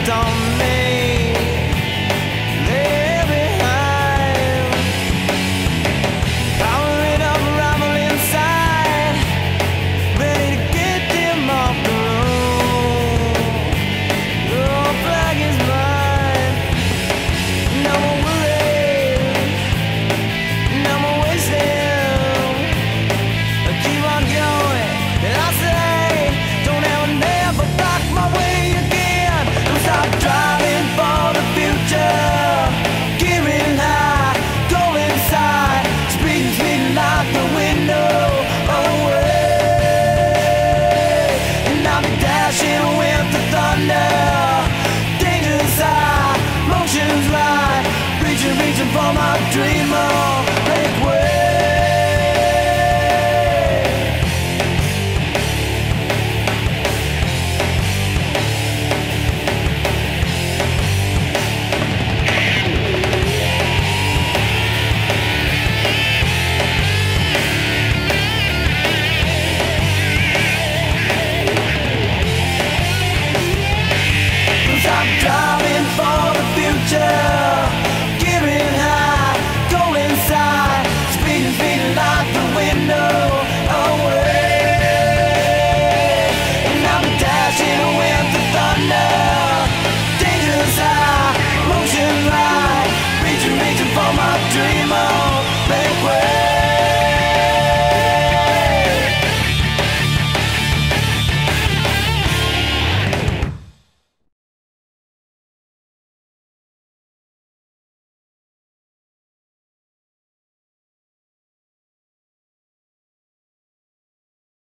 left on me, lay behind. Powering up, rival inside, ready to get them off the road. Your flag is mine. No more worry, no more wasting. I keep on going, and I say, don't ever, never block my way. Reaching for my dream, oh, make way. 'Cause I'm